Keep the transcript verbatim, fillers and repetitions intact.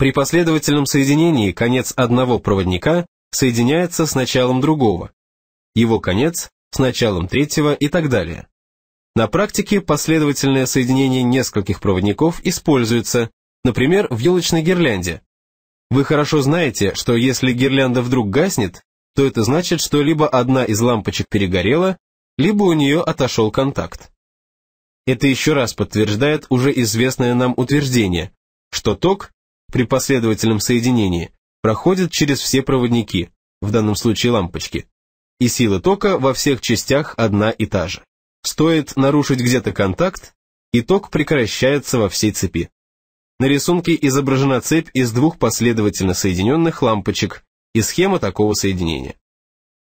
При последовательном соединении конец одного проводника соединяется с началом другого, его конец с началом третьего и так далее. На практике последовательное соединение нескольких проводников используется, например, в елочной гирлянде. Вы хорошо знаете, что если гирлянда вдруг гаснет, то это значит, что либо одна из лампочек перегорела, либо у нее отошел контакт. Это еще раз подтверждает уже известное нам утверждение, что ток при последовательном соединении проходит через все проводники, в данном случае лампочки, и сила тока во всех частях одна и та же. Стоит нарушить где-то контакт, и ток прекращается во всей цепи. На рисунке изображена цепь из двух последовательно соединенных лампочек и схема такого соединения.